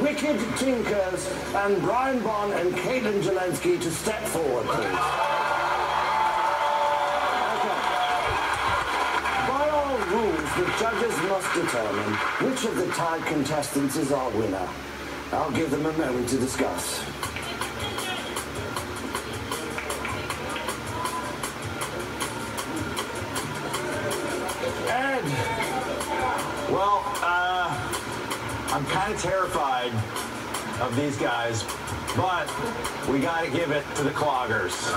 Wicked Tinkers and Brian Bon and Caitlin Jelensky to step forward, please. Okay. By all rules, the judges must determine which of the tied contestants is our winner. I'll give them a moment to discuss. Well, I'm kind of terrified of these guys, but we got to give it to the Cloggers.